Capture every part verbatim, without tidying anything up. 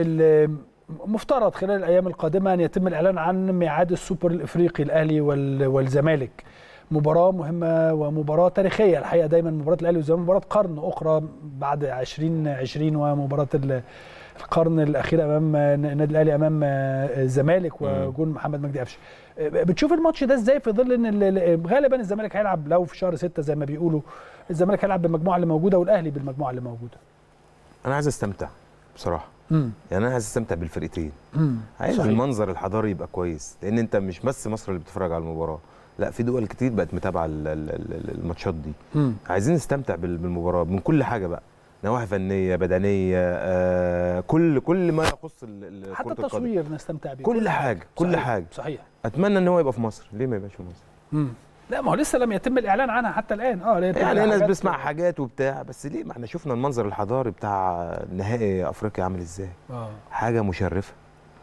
اللي مفترض خلال الأيام القادمة أن يتم الإعلان عن ميعاد السوبر الإفريقي الأهلي والزمالك. مباراة مهمة ومباراة تاريخية الحقيقة. دايما مباراة الأهلي والزمالك مباراة قرن أخرى بعد عشرين عشرين، ومباراة القرن الأخير أمام النادي الأهلي أمام الزمالك وجون محمد مجدي قفشة. بتشوف الماتش ده إزاي في ظل إن غالبا الزمالك هيلعب، لو في شهر ستة زي ما بيقولوا، الزمالك هيلعب بالمجموعة اللي موجودة والأهلي بالمجموعة اللي موجودة. أنا عايز أستمتع بصراحة. مم. يعني انا عايز استمتع بالفرقتين، عايز المنظر الحضاري يبقى كويس، لان انت مش بس مصر اللي بتتفرج على المباراه، لا في دول كتير بقت متابعه الماتشات دي. مم. عايزين نستمتع بالمباراه من كل حاجه بقى، نواحي فنيه، بدنيه، آه، كل كل ما يخص كره حتى التصوير نستمتع بيه، كل حاجه كل صحيح. حاجه صحيح. اتمنى ان هو يبقى في مصر. ليه ما يبقاش في مصر؟ مم. لا ما هو لسه لم يتم الاعلان عنها حتى الان. اه يعني الناس بتسمع حاجات وبتاع، بس ليه؟ ما احنا شفنا المنظر الحضاري بتاع نهائي افريقيا عامل ازاي. اه حاجه مشرفه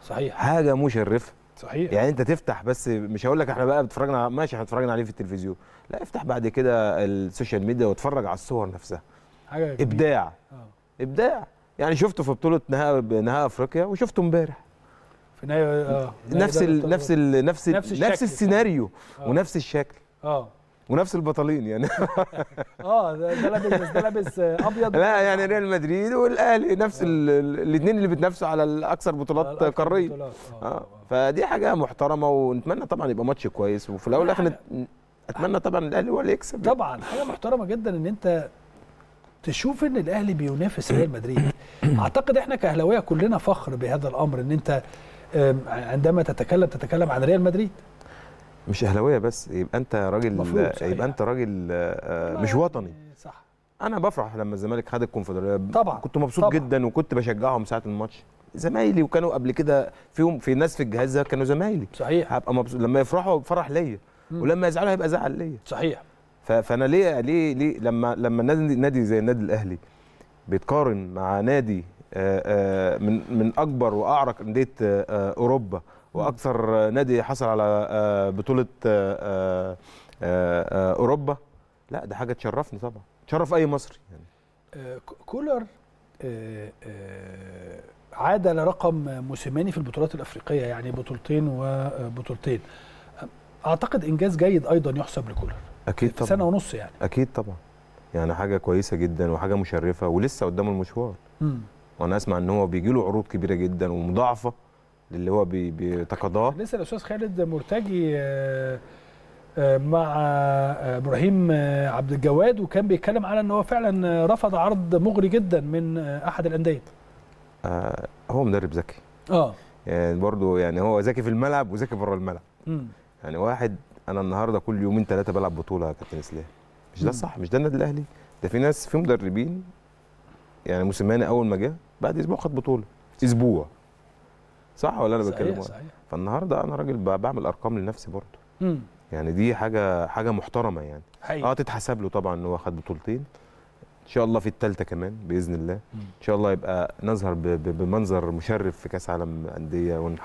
صحيح، حاجه مشرفه صحيح. يعني انت تفتح، بس مش هقول لك احنا بقى بتفرجنا، ماشي احنا اتفرجنا عليه في التلفزيون، لا افتح بعد كده السوشيال ميديا واتفرج على الصور نفسها. حاجه ابداع. آه. ابداع. يعني شفته في بطوله نهائي نهائي افريقيا، وشفته امبارح في نهائي اه نفس ال نفس ال نفس ال نفس, ال نفس السيناريو. آه. ونفس الشكل اه ونفس البطلين يعني. اه ده لابس ده لابس ابيض. لا يعني ريال مدريد والاهلي نفس الاثنين اللي بيتنافسوا على الاكثر بطولات قاريه. اه, آه. فدي حاجه محترمه، ونتمنى طبعا يبقى ماتش كويس، وفي الاول والاخر اتمنى طبعا الاهلي هو اللي يكسب طبعا. حاجه محترمه جدا ان انت تشوف ان الاهلي بينافس ريال مدريد. اعتقد احنا كاهلاويه كلنا فخر بهذا الامر، ان انت عندما تتكلم تتكلم عن ريال مدريد. مش اهلاويه بس، يبقى انت راجل، يبقى انت راجل مش وطني. صح. انا بفرح لما الزمالك خد الكونفدراليه طبعا، كنت مبسوط طبعًا جدا، وكنت بشجعهم ساعه الماتش زمايلي، وكانوا قبل كده فيهم في ناس في الجهاز ده كانوا زمايلي صحيح. هبقى مبسوط لما يفرحوا، فرح ليا، ولما يزعلوا هيبقى زعل ليا صحيح. فانا ليه ليه ليه لما لما نادي نادي زي النادي الاهلي بيتقارن مع نادي من من اكبر واعرق انديه اوروبا، واكثر نادي حصل على بطوله اوروبا، لا ده حاجه تشرفني طبعا، تشرف اي مصري يعني. كولر عاد لرقم موسيماني في البطولات الافريقيه، يعني بطولتين وبطولتين، اعتقد انجاز جيد ايضا يحسب لكولر. اكيد طبعا، سنه ونص يعني. اكيد طبعا، يعني حاجه كويسه جدا وحاجه مشرفه، ولسه قدامه المشوار. امم وانا اسمع ان هو بيجي له عروض كبيره جدا ومضاعفه اللي هو بيتقاضاه. لسه الاستاذ خالد مرتجي مع ابراهيم عبد الجواد، وكان بيتكلم على ان هو فعلا رفض عرض مغري جدا من احد الانديه. آه هو مدرب ذكي. اه يعني برضه يعني هو ذكي في الملعب وذكي بره الملعب. امم يعني واحد، انا النهارده كل يومين ثلاثه بلعب بطوله يا كابتن اسلام، مش ده صح؟ مش ده النادي الاهلي؟ ده في ناس، في مدربين يعني موسيماني اول ما جه بعد اسبوع خد بطوله، اسبوع صح ولا انا بتكلم؟ صحيح. فالنهارده انا راجل بعمل ارقام لنفسي برضه. امم يعني دي حاجه حاجه محترمه يعني. حقيقي. اه تتحسب له طبعا ان هو خد بطولتين، ان شاء الله في الثالثه كمان باذن الله. مم. ان شاء الله يبقى نظهر بمنظر مشرف في كاس عالم انديه ون